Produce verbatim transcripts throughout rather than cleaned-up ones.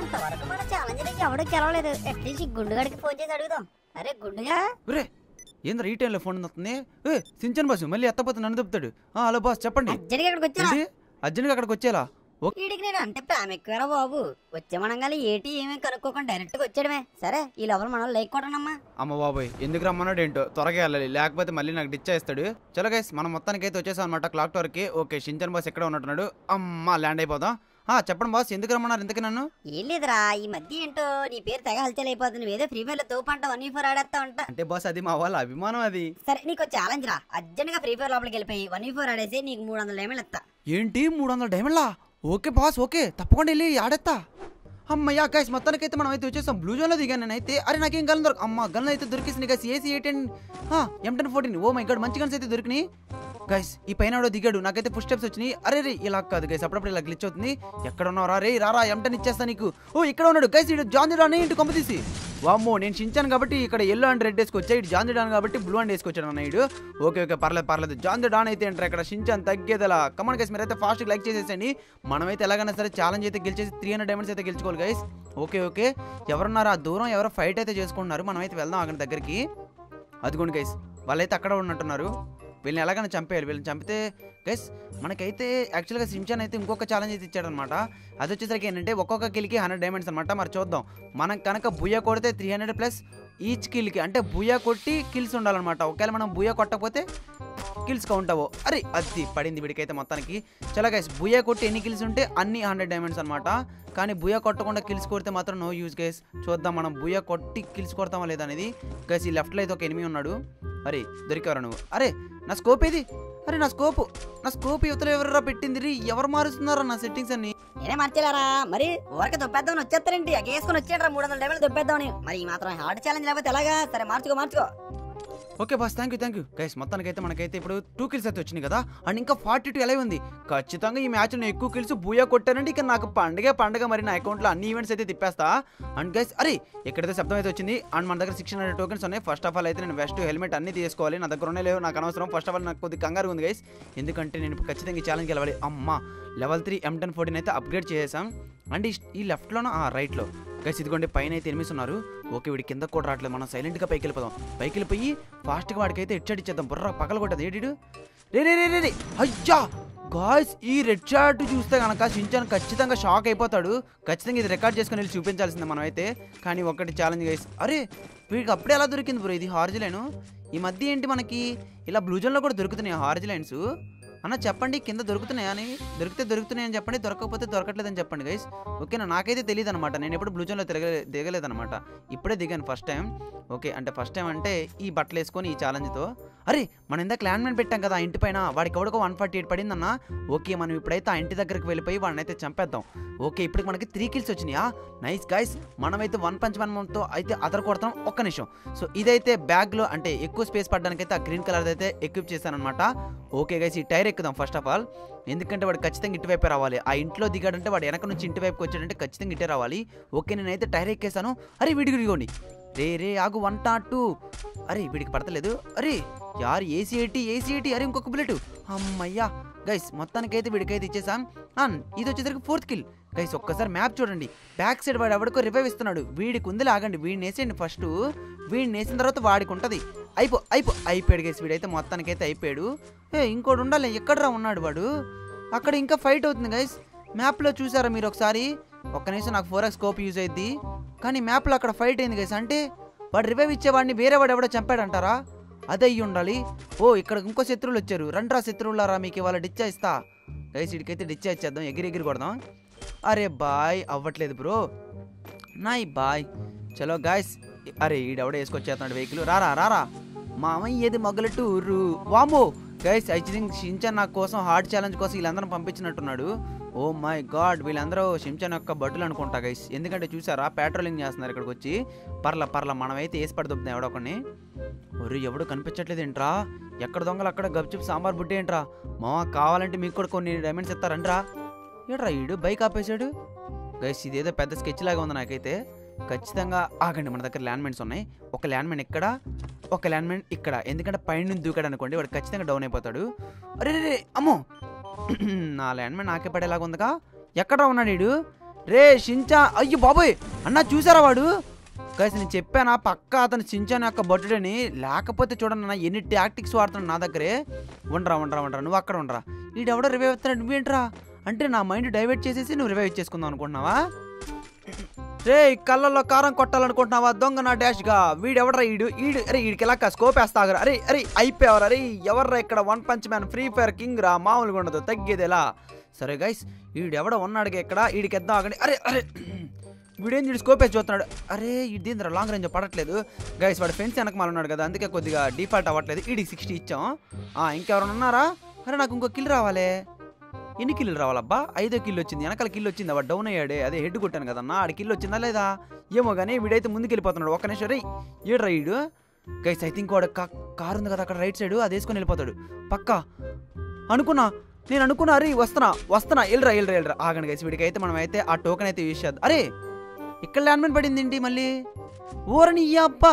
ఎంతవరకు మన ఛాలెంజ్ ని ఎవడూ గెలవలేదు. ఎట్లీస్ట్ గుండుగాడికి ఫోన్ చేసి అడుగుదాం. అరే గుండుగా, ఒరే ఏంద్ర ఈ టైంలో ఫోన్ వస్తుంది? ఏ సించన్ బాస్ మళ్ళీ ఎత్తపోతే నన్ను దొబ్బుతాడు. హలో బాస్ చెప్పండి. అర్జెంట్గా అక్కడికి వచ్చేలా అర్జెంట్గా అక్కడికి వచ్చేలా వీడికి నేను అంతే ప్లాన్ ఎక్కువరా బాబు. వచ్చామనగానే ఏటి ఏమేమి కనుక్కోకుండా డైరెక్ట్గా వచ్చాడమే. సరే ఈ లోపల మనం లైక్ కొట్టనమ్మా. అమ్మ బాబాయ్ ఎందుకు రమ్మన్నాడు ఏంటో, త్వరగా వెళ్ళాలి లేకపోతే మళ్ళీ నాకు డిచ్చా ఇస్తాడు. చలో గైస్ మనం మొత్తానికి అయితే వచ్చేసాం అనమాట క్లాక్ టవర్కి. ఓకే షించన్ బాస్ ఎక్కడ ఉన్నట్టున్నాడు. అమ్మ ల్యాండ్ అయిపోదాం. చెప్పండి బాస్ ఎందుకు రమ్మన్నారు ఇంతకీ నన్ను? ఏం లేదురా ఈ మధ్య ఏంటో నీ పేరు తెగ హల్చల్ అయిపోతుంది. నువ్వేదో ఫ్రీ ఫైర్ లో తోపంట వన్ ఫోర్ ఆడేస్తా ఉంటా అంటే బాస్ అది మా వాళ్ళ అభిమానం. అది సరే నీకు ఛాలెంజ్ రా, అర్జెంట్ గా ఫ్రీ ఫైర్ లోపలికి వెళ్ళిపోయి వన్ ఫోర్ ఆడేసి నీకు మూడు వందల డైమండ్లు ఇస్తా. ఏంటి మూడు వందల డైమండ్లా? ఓకే బాస్ ఓకే తప్పకుండా వెళ్ళి ఆడేస్తా. అమ్మయ్యా గైస్ మొత్తానికైతే మనం అయితే వచ్చేసాం. బ్లూ జోన్లో దిగాను నేనైతే. అరే నాకేం గన్ దొరక, అమ్మ గన్ అయితే దొరికింది guys. AC eighteen M ten fourteen oh my god మంచి గన్స్ అయితే దొరికినాయి గైస్. ఈ పైన ఎవడో దిగాడు, నాకైతే పుష్ స్టెప్స్ వచ్చినాయి. అరే రే ఇలా కాదు గైస్, అప్పుడప్పుడు ఇలా గ్లిచ్ అవుతుంది. ఎక్కడ ఉన్నారా రే, రారా ఎంటన్ ఇచ్చేస్తా నీకు. ఓ ఇక్కడ ఉన్నాడు గైస్ ఇటు జాన్ రాని ఇంటి కొంప తీసి. వామ్మో నేను షించాను కాబట్టి ఇక్కడ ఎల్లో అండ్ రెడ్ వేసుకొచ్చా, ఇటు జాన్ డాన్ కాబట్టి బ్లూ అండ్ వేసుకొచ్చాడు అన్న ఇడు. ఓకే ఓకే పర్లేదు పర్లేదు జాన్ డాన్ అయితే అంటారు ఇక్కడ షించాన్ తగ్గేదలా. కమాన్ గైస్ మీరైతే ఫాస్ట్ లైక్ చేసేసండి. మనమైతే ఎలాగైనా సరే ఛాలెంజ్ అయితే గెలిచేసి త్రీ హండ్రెడ్ డైమండ్స్ అయితే గెలుచుకోవాలి గైస్. ఓకే ఓకే ఎవరున్నారు ఆ దూరం, ఎవరో ఫైట్ అయితే చేసుకుంటున్నారు. మనమైతే వెళ్దాం అక్కడ దగ్గరికి. అదిగోండి గైస్ వాళ్ళైతే అక్కడ ఉన్నట్టున్నారు. వీళ్ళని ఎలాగైనా చంపేయాలి. వీళ్ళని చంపితే గైస్ మనకైతే యాక్చువల్గా షించాన్ అయితే ఇంకొక ఛాలెంజ్ అయితే ఇచ్చాడనమాట. అది వచ్చేసరికి ఏంటంటే ఒక్కొక్క కిల్కి హండ్రెడ్ డైమండ్స్ అనమాట. మరి చూద్దాం మనం కనుక బుయ్య కొడితే త్రీ హండ్రెడ్ ప్లస్ ఈచ్ కిల్కి, అంటే బుయ్య కొట్టి కిల్స్ ఉండాలన్నమాట. ఒకవేళ మనం బుయ్య కొట్టకపోతే కిల్స్ కౌంట్ అవ్వవు. అరే అది పడింది వీడికైతే మొత్తానికి. చాలా గైస్ బుయ్య కొట్టి ఎన్ని కిల్స్ ఉంటే అన్ని హండ్రెడ్ డైమండ్స్ అనమాట. కానీ బుయ్య కొట్టకుండా కిల్స్ కొడితే మాత్రం నో యూజ్ గైస్. చూద్దాం మనం బుయ్య కొట్టి కిల్స్ కొడతామా లేదా అనేది. గైస్ ఈ లెఫ్ట్లో అయితే ఒక ఎనిమిది ఉన్నాడు. అరే దొరికేవరా నువ్వు? అరే నా స్కోప్ ఏది? అరే నా స్కోప్ నా స్కోప్ యువతలో ఎవరరా పెట్టింది రీ? ఎవరు మారుస్తున్నారా నా సెట్టింగ్స్ అన్ని? నేనే మార్చేలారా మరి, ఊరక దొబ్బేద్దామని వచ్చేస్తారండి. అగేసుకుని వచ్చేటరా మూడు వందల డైమండ్లు దొబ్బేద్దామని. మరి ఈ మాత్రం హార్డ్ ఛాలెంజ్ లేకపోతే ఎలాగా? సరే మార్చుకో మార్చుకో. Okay boss thank you thank you guys. మొత్తానికైతే మనకైతే ఇప్పుడు టూ కిల్స్ అయితే వచ్చినాయి కదా, అండ్ ఇంకా ఫార్టీ టూ ఎలా ఉంది. ఖచ్చితంగా ఈ మ్యాచ్ నేను ఎక్కువ కిల్స్ బూయా కొట్టానండి, ఇక నాకు పండగే పండగ. మరి నా అకౌంట్లో అన్ని ఈవెంట్స్ అయితే తిప్పేస్తా. అండ్ గైస్ అరే ఎక్కడైతే శబ్దం అయితే వచ్చింది. అండ్ మన దగ్గర సిక్స్ హండ్రెడ్ టోకెన్స్ ఉన్నాయి. ఫస్ట్ ఆఫ్ ఆల్ అయితే నేను వెస్ట్ హెల్మెట్ అన్ని తీసుకోవాలి. నా దగ్గర ఉన్నాయి లేవు నాకు అనవసరం. ఫస్ట్ ఆఫ్ ఆల్ నాకు కొద్దిగా కంగారు ఉంది గైస్, ఎందుకంటే నేను ఖచ్చితంగా ఈ ఛాలెంజ్ గెలవాలి. అమ్మ level three M ten fourteen అయితే అప్గ్రేడ్ చేసేసాం. అండ్ ఈ లెఫ్ట్లోనో రైట్లో గైస్ ఇదిగోండి పైన అయితే ఎనిమిస్ ఉన్నారు. ఓకే వీడి కింద కూడా రావట్లేదు, మనం సైలెంట్గా పైకి వెళ్ళిపోదాం. పైకి వెళ్ళిపోయి ఫాస్ట్గా వాడికైతే హెడ్ షాట్ ఇచ్చేద్దాం. బుర్ర పగల కొట్టదు ఏడు. రే రే రే రే అయ్యా గాయస్ ఈ రెడ్ షాట్ చూస్తే కనుక షించాన్ ఖచ్చితంగా షాక్ అయిపోతాడు. ఖచ్చితంగా ఇది రికార్డ్ చేసుకుని వెళ్ళి చూపించాల్సిందే మనమైతే. కానీ ఒకటి ఛాలెంజ్ గైస్. అరే వీడికి అప్పుడే ఎలా దొరికింది బ్రో ఇది హార్జ్ లైన్? ఈ మధ్య ఏంటి మనకి ఇలా బ్లూజన్లో కూడా దొరుకుతున్నాయి హార్జ్ లైన్స్ అన్న? చెప్పండి కింద దొరుకుతున్నాయి అని, దొరికితే దొరుకుతున్నాయని చెప్పండి, దొరకకపోతే దొరకట్లేదని చెప్పండి గైస్. ఓకేనా? నాకైతే తెలియదు అనమాట, నేను ఎప్పుడు బ్లూజన్లో తిరగలే దిగలేదనమాట. ఇప్పుడే దిగాను ఫస్ట్ టైం. ఓకే అంటే ఫస్ట్ టైం అంటే ఈ బట్టలు వేసుకొని ఈ ఛాలెంజ్తో. అరే మనం ఇందాక ల్యాండ్మెన్ పెట్టాం కదా ఇంటి పైన, వాడికి ఎవడికో వన్ ఫార్టీ ఎయిట్ పడిందన్న. ఓకే మనం ఇప్పుడైతే ఆ ఇంటి దగ్గరికి వెళ్ళిపోయి వాడిని అయితే చంపేద్దాం. ఓకే ఇప్పుడు మనకి త్రీ కిల్స్ వచ్చినాయా? నైస్ గైస్ మనమైతే వన్ పంచ్ మనతో అయితే అదర్ కొడతాం. ఒక్క నిమిషం, సో ఇదైతే బ్యాగ్లో అంటే ఎక్కువ స్పేస్ పడడానికైతే ఆ గ్రీన్ కలర్ అయితే ఎక్విప్ చేశానమాట. ఓకే గైస్ ఈ టైర్ ఎక్కుదాం ఫస్ట్ ఆఫ్ ఆల్, ఎందుకంటే వాడు ఖచ్చితంగా ఇటువైపే రావాలి. ఆ ఇంట్లో దిగాడంటే వాడు వెనక నుంచి ఇంటి వైపుకి వచ్చాడంటే ఖచ్చితంగా ఇటే రావాలి. ఓకే నేనైతే టైర్ ఎక్కేసాను. అరే వీడికి ఇదిగోండి. రే రే ఆగు వన్ టాట్ టూ. అరే వీడికి పడతలేదు. అరే యారు ఏసీ ఎయిటీ ఏసీ ఎయిటీ. అరే ఇంకొక బుల్లెట్. అమ్మయ్యా గైస్ మొత్తానికైతే వీడికైతే ఇచ్చేసాం. ఇది వచ్చేసరికి ఫోర్త్ కిల్ గైస్. ఒక్కసారి మ్యాప్ చూడండి, బ్యాక్ సైడ్ వాడు ఎవరికో రివైవ్ ఇస్తున్నాడు. వీడికి ఉందిలే, ఆగండి వీడిని వేసేయండి ఫస్ట్. వీడిని వేసిన తర్వాత వాడికి ఉంటుంది. అయిపో అయిపో అయిపోయాడు గైస్ వీడైతే మొత్తానికైతే అయిపోయాడు. ఏ ఇంకోటి ఉండాలి, ఎక్కడరా ఉన్నాడు వాడు? అక్కడ ఇంకా ఫైట్ అవుతుంది గైస్. మ్యాప్లో చూసారా మీరు ఒకసారి? ఒక్క నిమిషం నాకు ఫోర్ ఎక్స్ స్కోప్ యూజ్ అయింది, కానీ మ్యాప్లో అక్కడ ఫైట్ అయింది గైస్. అంటే వాడు రివైవ్ ఇచ్చేవాడిని వేరే వాడు ఎవడో చంపాడంటారా? అదే అయ్యి ఉండాలి. ఓ ఇక్కడ ఇంకో శత్రువులు వచ్చారు. రండ్రా శత్రువులారా మీకు ఇవాళ డిచ్చా ఇస్తా గైస్. వీడికైతే డిచ్చా ఇచ్చేద్దాం, ఎగిరి ఎగిరి కొడదాం. అరే బాయ్ అవ్వట్లేదు బ్రో, నాయ్ బాయ్ చలో గైస్. అరే ఈడెవడో వేసుకొచ్చేస్తున్నాడు వెహికల్. రారా రారా మామయ్య ఏది మొగలట్టు ఊరు. వామో గైస్ ఐ థింక్ షించాన్ నా కోసం హార్డ్ ఛాలెంజ్ కోసం వీళ్ళందరూ పంపించినట్టున్నాడు. ఓ మై గాడ్ వీళ్ళందరూ షించాన్ యొక్క బడ్డులు అనుకుంటా గైస్, ఎందుకంటే చూసారా పెట్రోలింగ్ చేస్తున్నారు ఇక్కడికి వచ్చి. పర్ల పర్ల మనమైతే వేసి పడుతున్నాం ఎవడొకడిని. ఒరు ఎవడు కనిపించట్లేదు ఏంట్రా? ఎక్కడ దొంగలు అక్కడ గప్చుప్ సాంబార్ బుడ్డి ఏంట్రా? మామ కావాలంటే మీకు కూడా కొన్ని డైమండ్స్ ఇస్తారంట్రా. ఏట్రా ఈడు బైక్ ఆపేశాడు గైస్. ఇదేదో పెద్ద స్కెచ్ లాగా ఉంది నాకైతే. ఖచ్చితంగా ఆగండి మన దగ్గర ల్యాండ్మెన్స్ ఉన్నాయి. ఒక ల్యాండ్మెన్ ఇక్కడ, ఒక ల్యాండ్మెన్ ఇక్కడ, ఎందుకంటే పైన దూకాడు అనుకోండి వాడు ఖచ్చితంగా డౌన్ అయిపోతాడు. అరే అమ్మో నా ల్యాండ్మెన్ నాకే పడేలాగా ఉందిగా. ఎక్కడ ఉన్నాడు వీడు? రే షించా అయ్యో బాబాయ్ అన్న చూసారా వాడు గైస్ నేను చెప్పానా పక్కా అతను షించాన్ యొక్క బర్త్డేని లేకపోతే చూడండి అన్న ఎన్ని టాక్టిక్స్ వాడుతున్నాడు నా దగ్గరే ఉండరా ఉండరా ఉండరా నువ్వు అక్కడ ఉండరా వీడెవడో రివైవ్ అవుతాడు నువ్వేంట్రా అంటే నా మైండ్ డైవర్ట్ చేసేసి నువ్వు రివైవ్ చేసుకుందాం అనుకుంటున్నావా రే కళ్ళల్లో కారం కొట్టాలనుకుంటున్నావా దొంగ నా డాష్గా వీడెవడరా ఈడు ఈడు అరే వీడికి ఎలా స్కోప్ వేస్తాగరా అరే అరే అయిపోయావరా అరే ఎవర్రా ఇక్కడ one punch man free fire king రా మామూలుగా ఉండదు తగ్గేదేలా సరే గైస్ వీడెవడ ఉన్నాడుగా ఇక్కడ వీడికి ఎద్దాం ఆగండి అరే అరే వీడేం వీడు స్కోప్ వేసి చూస్తున్నాడు అరే వీడిదేంద్రా లాంగ్ రేంజ్ పడట్లేదు గైస్ వాడు ఫ్రెండ్స్ వెనక మాలు ఉన్నాడు కదా అందుకే కొద్దిగా డిఫాల్ట్ అవ్వట్లేదు వీడికి సిక్స్టీ ఇచ్చాం ఇంకెవరైనా ఉన్నారా అరే నాకు ఇంకో కిల్ రావాలి ఎన్ని కిల్లు రావాలబ్బా ఐదో కిల్లు వచ్చింది వెనకాల కిల్లు వచ్చింది వాడు డౌన్ అయ్యాడే అదే హెడ్ కొట్టాను కదన్నా ఆడి కిల్లు వచ్చిందా లేదా ఏమో కానీ వీడైతే ముందుకెళ్ళిపోతున్నాడు ఒక్క నిమిషం రే ఏడ్రా వీడు గైస్ ఐ థింక్ వాడు కారు ఉంది కదా అక్కడ రైట్ సైడ్ అది వేసుకొని వెళ్ళిపోతాడు పక్కా అనుకున్నా నేను అనుకున్నా అరే వస్తున్నా వస్తున్నా వెళ్ళరా వెళ్ళరా వెళ్ళరా ఆగండి గైస్ వీడికైతే మనం అయితే ఆ టోకెన్ అయితే యూజ్ చేద్దాం అరే ఇక్కడ ల్యాండ్మెంట్ పడింది ఏంటి మళ్ళీ ఊరని ఈ అబ్బా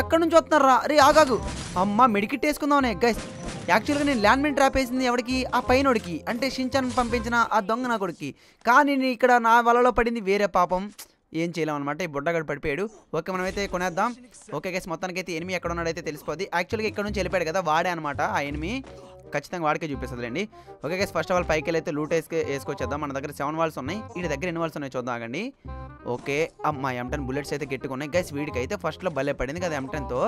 ఎక్కడి నుంచి వస్తున్నారా అరే ఆగాగు అమ్మ మెడికిట్ వేసుకుందామనే గైస్ యాక్చువల్గా నేను ల్యాండ్మెంట్ ట్రాప్ వేసింది ఎవరికి ఆ పైనోడికి అంటే షించాన్ పంపించిన ఆ దొంగ నా కొడుక్కి కానీ నేను ఇక్కడ నా వలలో పడింది వేరే పాపం ఏం చేయలేం అనమాట ఈ బుడ్డగాడు పడిపోయాడు ఓకే మనమైతే కొనేద్దాం ఓకే గైస్ మొత్తానికి అయితే ఎనిమిది ఎక్కడ ఉన్నాడైతే తెలిసిపోద్ది యాక్చువల్గా ఇక్కడ నుంచి వెళ్ళిపోయాడు కదా వాడే అనమాట ఆ ఎనిమి ఖచ్చితంగా వాడికే చూపిస్తుందిలేండి okay guys first of all పైకి వెళ్ళైతే లూట్ వేసుకు వేసుకొచ్చేద్దాం మన దగ్గర సెవెన్ వాల్స్ ఉన్నాయి వీడి దగ్గర ఎన్ని వాల్స్ ఉన్నాయి చూద్దాం ఆగండి ఓకే అమ్మా ఎం టెన్ బుల్లెట్స్ అయితే గెట్టుకున్నాయి గైస్ వీడికి అయితే ఫస్ట్లో భలే పడింది కదా ఎం టెన్తో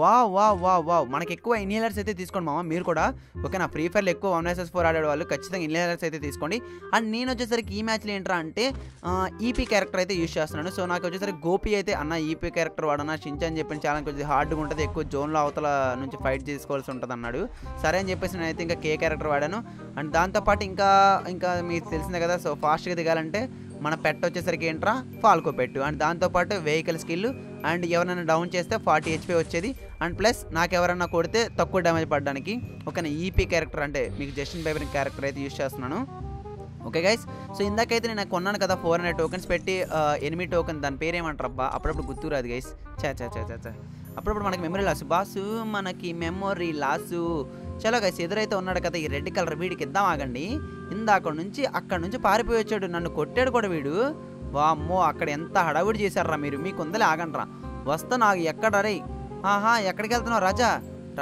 వా వా వా వా మనకి ఎక్కువ ఇన్హేలర్స్ అయితే తీసుకోండి మామ మీరు కూడా ఓకే నా ఫ్రీ ఫైర్లో ఎక్కువ వన్ వర్సెస్ ఫోర్ ఆడే వాళ్ళు ఖచ్చితంగా ఇన్హేలర్స్ అయితే తీసుకోండి అండ్ నేను వచ్చేసరికి ఈ మ్యాచ్లో ఏంట్రా అంటే ఈపీ క్యారెక్టర్ అయితే యూజ్ చేస్తున్నాను సో నాకు వచ్చేసరికి గోపి అయితే అన్న ఈపీ క్యారెక్టర్ వాడన్నా షించాన్ చెప్పిన చాలా కొంచెం హార్డ్గా ఉంటుంది ఎక్కువ జోన్లో అవతల నుంచి ఫైట్ చేసుకోవాల్సి ఉంటుంది అన్నాడు సరే అని చెప్పేసి నేనైతే ఇంకా కే క్యారెక్టర్ వాడాను అండ్ దాంతోపాటు ఇంకా ఇంకా మీకు తెలిసిందే కదా సో ఫాస్ట్గా దిగాలంటే మన పెట్ వచ్చేసరికి ఏంట్రా ఫాల్కో పెట్టు అండ్ దాంతోపాటు వెహికల్ స్కిల్ అండ్ ఎవరైనా డౌన్ చేస్తే ఫార్టీ హెచ్పీ వచ్చేది అండ్ ప్లస్ నాకు ఎవరైనా కొడితే తక్కువ డ్యామేజ్ పడడానికి ఓకేనా ఈపీ క్యారెక్టర్ అంటే మీకు జస్టిన్ బీబర్ క్యారెక్టర్ అయితే యూజ్ చేస్తున్నాను ఓకే గైస్ సో ఇందాకైతే నేను కొన్నాను కదా ఫోర్ హండ్రెడ్ టోకెన్స్ పెట్టి ఎనిమి టోకెన్ దాని పేరు ఏమంటారు అబ్బా అప్పుడప్పుడు గుర్తురాదు గైస్ చా చా చా చా అప్పుడప్పుడు మనకి మెమరీ లాస్ బాసు మనకి మెమొరీ లాసు చలో గైస్ ఎదురైతే ఉన్నాడు కదా ఈ రెడ్ కలర్ వీడికి ఇద్దాం ఆగండి ఇందాక నుంచి అక్కడ నుంచి పారిపోయి వచ్చాడు నన్ను కొట్టాడు కూడా వీడు వామ్మో అక్కడ ఎంత హడావిడి చేశారా మీరు మీకు ఉందలే ఆగండ్రా వస్తా నాకు ఎక్కడ రే ఆహా ఎక్కడికి వెళ్తున్నావు రాజా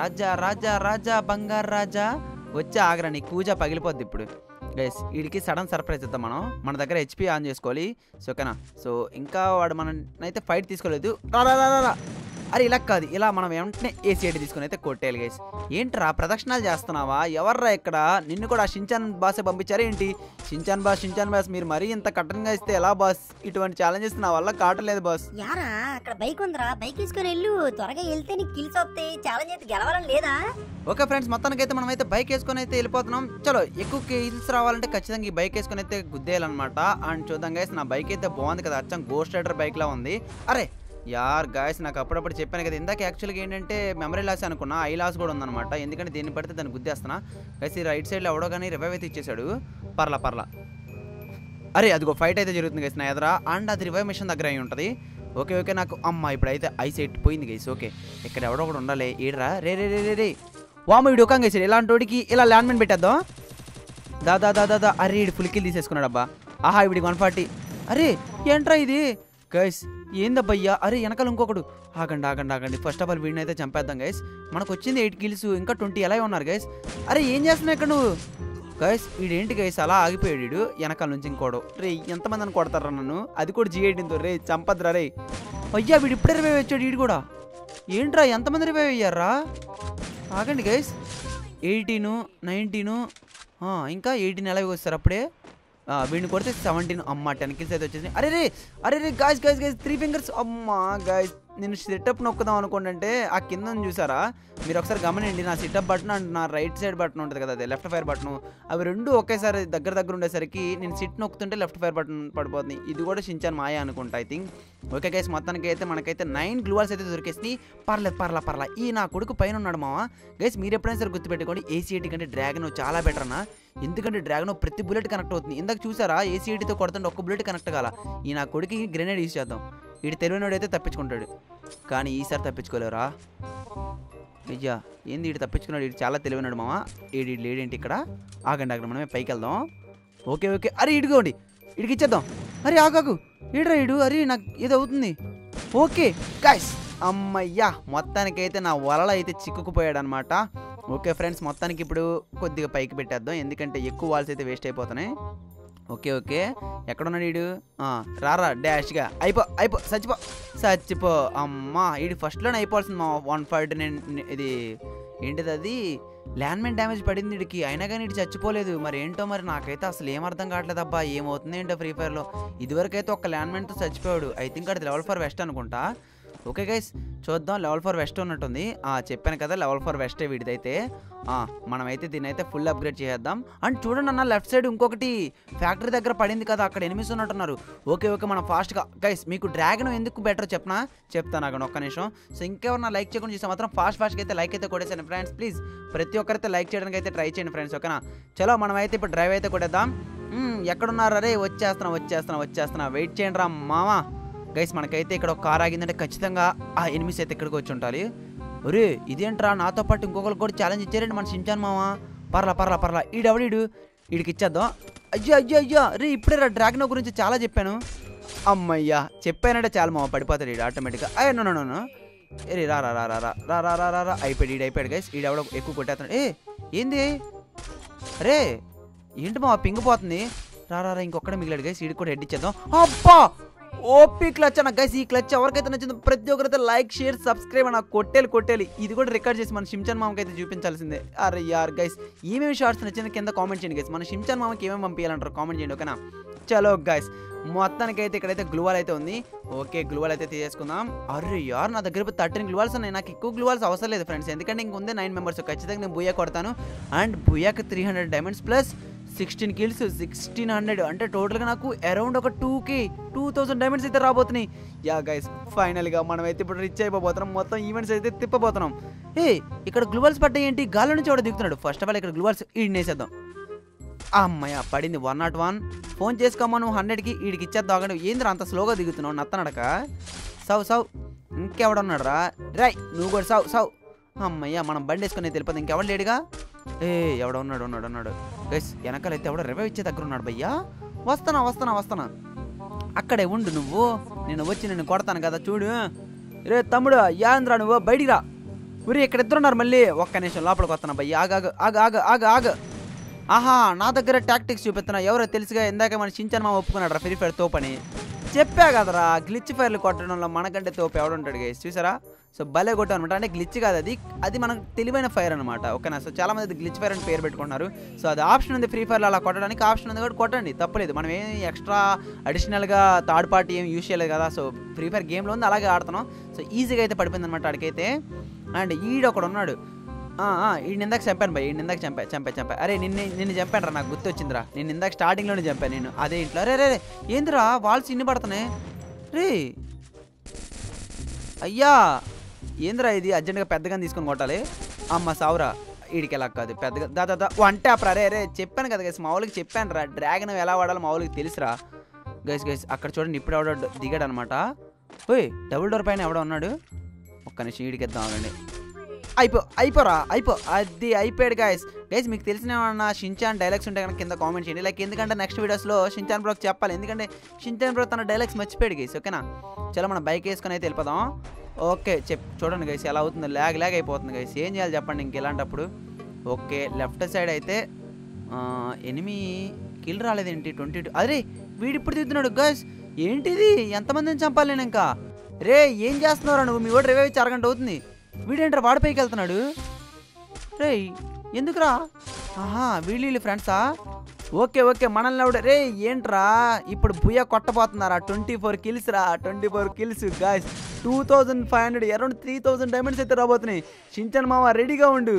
రాజా రాజా రాజా బంగారు రాజా వచ్చి ఆగరా నీ కూజ పగిలిపోద్ది ఇప్పుడు గైస్ వీడికి సడన్ సర్ప్రైజ్ ఇద్దాం మనం మన దగ్గర హెచ్పీ ఆన్ చేసుకోవాలి సో ఓకేనా సో ఇంకా వాడు మననైతే ఫైట్ తీసుకోలేదు రా రా రా రా అరే ఇలా కాదు ఇలా మనం వెంటనే ఏసీఐడి తీసుకుని అయితే కొట్టేయాలి గైస్ ఏంట్రా ప్రదక్షిణాలు చేస్తున్నావా ఎవర్రా ఇక్కడ నిన్ను కూడా షించాన్ బాసే పంపించారు ఏంటి షించాన్ బాస్ షించాన్ బాస్ మీరు మరీ ఇంత కఠినంగా ఇస్తే ఎలా బాస్ ఇటువంటి ఛాలెంజెస్ నా వల్ల కాటలేదు బాస్ యారా అక్కడ బైక్ ఉందిరా బైక్ తీసుకుని వెళ్ళు త్వరగా వెళ్తే నీకు కిల్స్ వస్తాయి ఛాలెంజ్ అయితే గెలవాలని లేదా ఓకే ఫ్రెండ్స్ మొత్తానికైతే మనం అయితే బైక్ వేసుకొని అయితే వెళ్ళిపోతున్నాం చలో ఎక్కువ కిల్స్ రావాలంటే ఖచ్చితంగా ఈ బైక్ వేసుకొని అయితే గుద్దేయాలన్నమాట అండ్ చూద్దాం గైస్ నా బైక్ అయితే బాగుంది కదా అచ్చం గోస్ట్ రైడర్ బైక్లా ఉంది అరే యార్ గాయస్ నాకు అప్పుడప్పుడు చెప్పాను కదా ఇందాక యాక్చువల్గా ఏంటంటే మెమరీ లాస్ అనుకున్నా ఐ లాస్ కూడా ఉందన్నమాట ఎందుకంటే దీన్ని పడితే దాన్ని గుద్దేస్తున్నా గైస్ ఈ రైట్ సైడ్లో ఎవడో కానీ రివైవ్ అయితే ఇచ్చేసాడు పర్లా పర్లా అరే అదిగో ఫైట్ అయితే జరుగుతుంది గైస్ నా ఎదురా అండ్ అది రివైవ్ మిషన్ దగ్గర అయి ఉంటుంది ఓకే ఓకే నాకు అమ్మ ఇప్పుడైతే ఐ సైట్ పోయింది గైస్ ఓకే ఇక్కడ ఎవడో కూడా ఉండాలి ఏడ్రా రే రే రే రే రే వామ వీడు ఒకాం గైసాడు ఇలాంటి వాడికి ఇలా ల్యాండ్మెంట్ పెట్టేద్దాం దాదా దాదా దా అరే వీడు ఫుల్ కిల్ తీసేసుకున్నాడు అబ్బా ఆహా వీడికి వన్ ఫార్టీ అరే ఏంట్రా ఇది గైస్ ఏందబ్బయ్యా అరే వెనకాల ఇంకొకడు ఆగండి ఆగండి ఆగండి ఫస్ట్ ఆఫ్ ఆల్ వీడిని అయితే చంపేద్దాం గైస్ మనకు వచ్చింది ఎయిట్ కిల్స్ ఇంకా ట్వంటీ ఎలా ఉన్నారు గైస్ అరే ఏం చేస్తున్నావు ఇక్కడ నువ్వు గైస్ వీడేంటి గైస్ అలా ఆగిపోయాడు వీడు వెనకాల నుంచి ఇంకోడు రే ఎంతమంది అని కొడతారా నన్ను అది కూడా జీఐడింతో రే చంపద్రా రే అయ్యా వీడు ఇప్పుడే రివైవ్ వచ్చాడు వీడు కూడా ఏంట్రా ఎంతమంది రివైవ్ అయ్యారా ఆగండి గైస్ ఎయిటీను నైన్టీను ఇంకా ఎయిటీన్ ఎలా వస్తారు అప్పుడే వీడిని కొడితే సెవెంటీన్ అమ్మ టెన్ కిల్స్ అయితే వచ్చేసి అరే రే అరే రే guys guys guys three fingers అమ్మా గాయస్ నేను సిటప్ నొక్కుదాం అనుకోండి ఆ కింద చూసారా మీరు ఒకసారి గమనండి నా సిటప్ బటన్ అండ్ నా రైట్ సైడ్ బటన్ ఉంటుంది కదా అదే లెఫ్ట్ ఫైర్ బటన్ అవి రెండు ఒకేసారి దగ్గర దగ్గర ఉండేసరికి నేను సిట్ నొక్కుతుంటే లెఫ్ట్ ఫైర్ బటన్ పడిపోతుంది ఇది కూడా షించాన్ మాయ అనుకుంటా ఐ థింక్ ఓకే గైస్ మొత్తానికి అయితే మనకైతే నైన్ గ్లూవాల్స్ అయితే దొరికేసి పర్లేదు పర్లా పర్లా ఈ నా కొడుకు పైన ఉన్నాడు మామ గైస్ మీరు ఎప్పుడైనా సరే గుర్తుపెట్టుకోండి ఏసీఐటీ కంటే డ్రాగన్ చాలా బెటర్ అన్న ఎందుకంటే డ్రాగన్ ప్రతి బుల్లెట్ కనెక్ట్ అవుతుంది ఇందాక చూసారా ఏసీఐటీతో కొడుతుంటే ఒక్క బుల్లెట్ కనెక్ట్ కాల ఈ నా కొడుకు గ్రెనేడ్ యూజ్ చేద్దాం వీడు తెలివినోడైతే తప్పించుకుంటాడు కానీ ఈసారి తప్పించుకోలేవురా నిజా ఏంది వీడు తప్పించుకున్నాడు వీడు చాలా తెలివినాడు మామ వీడి లేడేంటి ఇక్కడ ఆగండి అక్కడ మనమే పైకి వెళ్దాం ఓకే ఓకే అరే ఇడుకోండి ఇడికిచ్చేద్దాం అరే ఆగాగు ఏడ్రా ఇడు అరే నాకు ఏదో అవుతుంది ఓకే గైస్ అమ్మయ్యా మొత్తానికి అయితే నా వలల అయితే చిక్కుకుపోయాడు అన్నమాట ఓకే ఫ్రెండ్స్ మొత్తానికి ఇప్పుడు కొద్దిగా పైకి పెట్టేద్దాం ఎందుకంటే ఎక్కువ వాల్స్ అయితే వేస్ట్ అయిపోతనే ఓకే ఓకే ఎక్కడ ఉన్నాడు వీడు రారా డాష్ గా అయిపో అయిపో సచ్చిపో సచ్చిపో అమ్మా వీడు ఫస్ట్లోనే అయిపోవాల్సింది మా వన్ ఫైవ్ నైన్ ఇది ఏంటిది అది ల్యాండ్ మైన్ డ్యామేజ్ పడింది వీడికి అయినా కానీ వీడు చచ్చిపోలేదు మరి ఏంటో మరి నాకైతే అసలు ఏం అర్థం కావట్లేదు అబ్బా ఏమవుతుంది ఏంటో ఫ్రీ ఫైర్లో ఇదివరకైతే ఒక ల్యాండ్ మైన్తో చచ్చిపోయాడు ఐ థింక్ అది లెవెల్ ఫర్ వెస్ట్ అనుకుంటా ఓకే గైస్ చూద్దాం లెవెల్ ఫర్ వెస్ట్ ఉన్నట్టుంది చెప్పాను కదా లెవెల్ ఫర్ వెస్టే వీడిదైతే మనమైతే దీన్ని అయితే ఫుల్ అప్గ్రేడ్ చేసేద్దాం అండ్ చూడండి అన్న లెఫ్ట్ సైడ్ ఇంకొకటి ఫ్యాక్టరీ దగ్గర పడింది కదా అక్కడ ఎనిమిస్ ఉన్నట్టున్నారు ఓకే ఓకే మనం ఫాస్ట్గా గైస్ మీకు డ్రాగన్ ఎందుకు బెటర్ చెప్పనా చెప్తాను అక్కడ ఒక్క నిమిషం సో ఇంకెవరన్నా లైక్ చేయకుండా చూస్తే మాత్రం ఫాస్ట్ ఫాస్ట్గా అయితే లైక్ అయితే కొట్టేసాను ఫ్రెండ్స్ ప్లీజ్ ప్రతి ఒక్కరైతే లైక్ చేయడానికి అయితే ట్రై చేయండి ఫ్రెండ్స్ ఓకేనా చలో మనమైతే ఇప్పుడు డ్రైవ్ అయితే కొట్టేద్దాం ఎక్కడున్నారు అరే వచ్చేస్తున్నా వచ్చేస్తున్నా వచ్చేస్తున్నా వెయిట్ చేయండి రా మామా గైస్ మనకైతే ఇక్కడ ఒక కార్ ఆగిందంటే ఖచ్చితంగా ఆ ఎనిమిస్ అయితే ఇక్కడికి వచ్చి ఉండాలి ఒరే ఇదేంట్రా నాతో పాటు ఇంకొకరు కూడా ఛాలెంజ్ ఇచ్చారండి మన షించాన్ మామా పర్లా పర్లా పర్లా ఈడెవడీడు వీడికి ఇచ్చేద్దాం అయ్యో అయ్యో అయ్యో రే ఇప్పుడే రా డ్రాగన్ గురించి చాలా చెప్పాను అమ్మయ్యా చెప్పానంటే చాలా మామ పడిపోతాడు వీడు ఆటోమేటిక్గా అయ్యో నో నో ఏ రా రా రా రా రా రా రా రా రా రా అయిపోయాడు ఈడు అయిపోయాడు గైస్ ఈడెవడో ఎక్కువ కొట్టేస్తాడు ఏ ఏంది రే ఏంటి మామ పింగిపోతుంది రా రా రా ఇంకొక్కడ మిగిలాడు గైస్ వీడికి కూడా హెడ్ ఇచ్చేద్దాం అబ్బా ఓపీ క్లచ్ అన్న గైస్ ఈ క్లచ్ ఎవరికైతే నచ్చిందో ప్రతి ఒక్కరైతే లైక్ షేర్ సబ్స్క్రైబ్ అన్న కొట్టేలు కొట్టేలి ఇది కూడా రికార్డ్ చేసి మన షించాన్ మామకి అయితే చూపించాల్సిందే అరే యార్ గైస్ ఏమేమి షార్ట్స్ నచ్చిందో కింద కామెంట్ చేయండి గైస్ మన షించాన్ మామకి ఏమేమి పంపించాలంటారు కామెంట్ చేయండి ఓకేనా చలో గైస్ మొత్తానికైతే ఇక్కడైతే గ్లూవాల్ అయితే ఉంది ఓకే గ్లూవాల్ అయితే తీసేసుకుందాం అరే యార్ నా దగ్గర ఇప్పుడు థర్టీన్ గ్లూవాల్స్ ఉన్నాయి నాకు ఎక్కువ గ్లూవాల్స్ అవసరం లేదు ఫ్రెండ్స్ ఎందుకంటే ఇంక ఉంది నైన్ మెంబర్స్ ఖచ్చితంగా నేను బుయ్యా కొడతాను అండ్ బుయ్యాకి three hundred diamonds plus sixteen kills sixteen hundred అంటే టోటల్గా నాకు అరౌండ్ ఒక టూకి టూ థౌసండ్ డైమండ్స్ అయితే రాబోతున్నాయి యా గైస్ ఫైనల్గా మనమైతే ఇప్పుడు రిచ్ అయిపోతున్నాం మొత్తం ఈవెంట్స్ అయితే తిప్పబోతున్నాం ఏ ఇక్కడ గ్లూవల్స్ పడ్డాయి ఏంటి గాలి నుంచి ఎవడో దిగుతున్నాడు ఫస్ట్ ఆఫ్ ఆల్ ఇక్కడ గ్లూవల్స్ ఈడనేసేద్దాం అమ్మయ్య పడింది వన్ నాట్ వన్ ఫోన్ చేసుకోమా నువ్వు హండ్రెడ్కి వీడికి ఇచ్చేద్దాం అక్కడ ఏంద్రా అంత స్లోగా దిగుతున్నావు నత్తనడక సవ్ సవ్ ఇంకెవడన్నాడు రా రాయ్ నువ్వు కూడా సవ్ సవ్ అమ్మయ్య మనం బండి వేసుకునే తెలిపదు ఇంకెవడ లేడుగా ఏ ఎవడ ఉన్నాడు ఉన్నాడు ఉన్నాడు గైస్ వెనకాలైతే ఎవడ రివైవ్ ఇచ్చే దగ్గర ఉన్నాడు భయ్యా వస్తానా వస్తానా వస్తానా అక్కడే ఉండు నువ్వు నేను వచ్చి నేను కొడతాను కదా చూడు రే తమ్ముడు యాంద్రా నువ్వు బయటికి రా ఊరి ఇక్కడ ఇద్దరున్నారు మళ్ళీ ఒక్క నిమిషం లోపలికి వస్తాను భయ్యా ఆగ ఆగ ఆగ ఆగ ఆగ ఆహా నా దగ్గర టాక్టిక్స్ చూపిస్తున్నా ఎవరో తెలుసుగా ఇందాక మన షించాన్ మామ ఒప్పుకున్నాడు రా ఫ్రీ ఫైర్ తోపని చెప్పా కదరా గ్లిచ్ ఫైర్లు కొట్టడంలో మనకంటే తోపు ఎవడుంటాడు గైస్ చూసారా సో భలే కొట్టాం అనమాట అంటే గ్లిచ్ కాదు అది అది మనకు తెలివైన ఫైర్ అనమాట ఓకేనా సో చాలా మంది గ్లిచ్ ఫైర్ అని పేరు పెట్టుకున్నారు సో అది ఆప్షన్ ఉంది ఫ్రీ ఫైర్లో అలా కొట్టడానికి ఆప్షన్ ఉంది కాబట్టి కొట్టండి తప్పలేదు మనం ఏం ఎక్స్ట్రా అడిషనల్గా థర్డ్ పార్టీ ఏం యూజ్ చేయలేదు కదా సో ఫ్రీ ఫైర్ గేమ్లో ఉంది అలాగే ఆడుతున్నాం సో ఈజీగా అయితే పడిపోయింది అనమాట ఆడికైతే అండ్ ఈడు ఒకడు ఉన్నాడు ఈ నిందాక చంపాను భయ్ ఈ నిందాక చంపా చంపా చంపా అరే నిన్ను నిన్ను చంపాను రా నాకు గుర్తొచ్చిందిరా నేను ఇందాక స్టార్టింగ్లోనే చంపాను నేను అదే ఇంట్లో అరే రే ఏందిరా వాల్స్ ఇన్ని పడుతున్నాయి రే అయ్యా ఏందిరా ఇది అర్జెంట్గా పెద్దగా తీసుకొని కొట్టాలి అమ్మ సావురా వీడికి ఎలా కాదు పెద్దగా దా దా అంటే అప్పుడు అరే అరే చెప్పాను కదా గైస్ మావులకి చెప్పాను రా డ్రాగన్ ఎలా వాడాలో మావులకి తెలుసురా గైస్ గైస్ అక్కడ చూడండి ఇప్పుడు ఎవడో దిగాడు అనమాట ఓయ్ డబుల్ డోర్ పైన ఎవడో ఉన్నాడు ఒక్క నిమిషం వీడికి ఇద్దాం అనండి అయిపో అయిపోరా అయిపో అది అయిపోయాడు గైస్ గైస్ మీకు తెలిసిన ఏమన్నా షించాన్ డైలాగ్స్ ఉంటే కనుక కింద కామెంట్ చేయండి లైక్ ఎందుకంటే నెక్స్ట్ వీడియోస్లో షించాన్ బ్రోకి చెప్పాలి ఎందుకంటే షించాన్ బ్రో తన డైలాగ్స్ మర్చిపోయాడు గైస్ ఓకేనా చలో మనం బైక్ వేసుకొని అయితే వెళ్ళిపోదాం ఓకే చెప్ చూడండి గైస్ ఎలా అవుతుందో ల్యాగ్ ల్యాగ్ అయిపోతుంది గైస్ ఏం చేయాలి చెప్పండి ఇంక ఇలాంటప్పుడు ఓకే లెఫ్ట్ సైడ్ అయితే ఎనిమి కిల్ రాలేదేంటి ట్వంటీ టూ అరే వీడిప్పుడు తిడుతున్నాడు గైస్ ఏంటిది ఎంతమందిని చంపాలి నేను ఇంకా రే ఏం చేస్తున్నారా నువ్వు మీ ఓడి రివైవ్ అరగంట అవుతుంది వీడేంట్రా వాడిపైకి వెళ్తున్నాడు రే ఎందుకురా ఆహా వీళ్ళు వీళ్ళు ఫ్రెండ్సా ఓకే ఓకే మనల్ని ఎవడ రే ఏంట్రా ఇప్పుడు భూయ కొట్టబోతున్నారా ట్వంటీ ఫోర్ కిల్స్ రా twenty four kills guys two thousand five hundred around three thousand diamonds అయితే రాబోతున్నాయి షించాన్ మామ రెడీగా ఉండు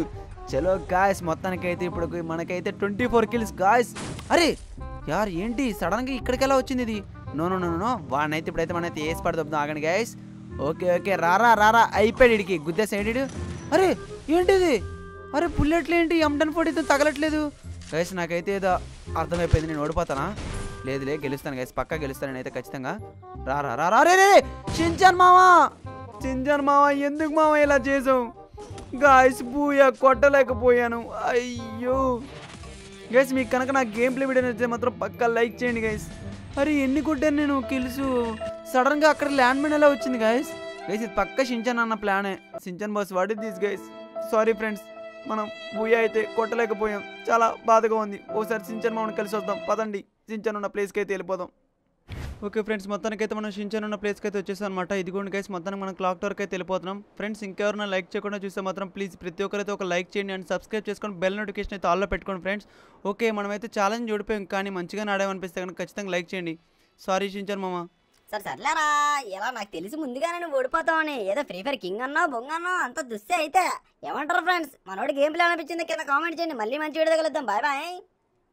చలో గాయస్ మొత్తానికైతే ఇప్పుడు మనకైతే ట్వంటీ ఫోర్ కిల్స్ గాయస్ అరే యార్ ఏంటి సడన్గా ఇక్కడికి ఎలా వచ్చింది ఇది నో నో నో నో వాడినైతే ఇప్పుడైతే మనైతే వేసి పడదాం ఆగండి గాయస్ ఓకే ఓకే రారా రారా అయిపోయాడు వీడికి గుద్దే సైడ్ అరే ఏంటిది అరే బుల్లెట్లు ఏంటి ఎంటన్ ఫోర్టీతో తగలట్లేదు గైస్ నాకైతే ఏదో అర్థమైపోయింది నేను ఓడిపోతానా లేదులే గెలుస్తాను గైస్ పక్కా గెలుస్తాను నేనైతే ఖచ్చితంగా రారా రారా రే రే షించాన్ మావా షించాన్ మావా ఎందుకు మావా ఇలా చేసాం గైస్ బూయా కొట్టలేకపోయాను అయ్యో గైస్ మీకు కనుక నా గేమ్ ప్లే వీడియో నచ్చితే మాత్రం పక్కా లైక్ చేయండి గైస్ अरे एन्नी कोट्टानु नेनु किल्स सडन गा अक्कड ల్యాండ్ మైన్ అలా వచ్చింది गाइस गाइस ఇది పక్కా షిన్చాన్ అన్న ప్లానే Shinchan boss what is this guys sorry friends మనం బూయా అయితే కొట్టలేకపోయాం చాలా బాధగా ఉంది ఓసారి షిన్చాన్ మామని కలిసి వద్దాం పదండి షిన్చాన్ ఉన్న ప్లేస్ కి అయితే వెళ్ళిపోదాం ఓకే ఫ్రెండ్స్ మొత్తానికి అయితే మనం షిన్చాన్ ఉన్న ప్లేస్ కి అయితే వచ్చేసాం అన్నమాట ఇదిగోండి गाइस మొత్తానికి మనం క్లాక్ టవర్ కి అయితే వెళ్ళిపోతున్నాం ఫ్రెండ్స్ ఇంకెవరైనా లైక్ చేయకుండా చూస్తే మాత్రం ప్లీజ్ ప్రతి ఒక్కరైతే ఒక లైక్ చేయండి అండ్ సబ్స్క్రైబ్ చేసుకొని బెల్ నోటిఫికేషన్ అయితే ఆల్ లో పెట్టుకోండి ఫ్రెండ్స్ ఓకే మనం అయితే ఛాలెంజ్ జోడిపోయాం కానీ మంచిగా ఆడామనిపిస్తే గనుక ఖచ్చితంగా లైక్ చేయండి సారీ షిన్చాన్ మామ సరే సర్లేరా ఎలా నాకు తెలిసి ముందుగానే నువ్వు ఓడిపోతావని ఏదో ఫ్రీ ఫైర్ కింగ్ అన్నా బొంగ్ అన్నా అంత దుస్తే అయితే ఏమంటారు ఫ్రెండ్స్ మనోడి గేమ్ ప్లాన్ అనిపించింది కింద కామెంట్ చేయండి మళ్ళీ మంచి వీడియో కలుద్దాం బాయ్ బాయ్।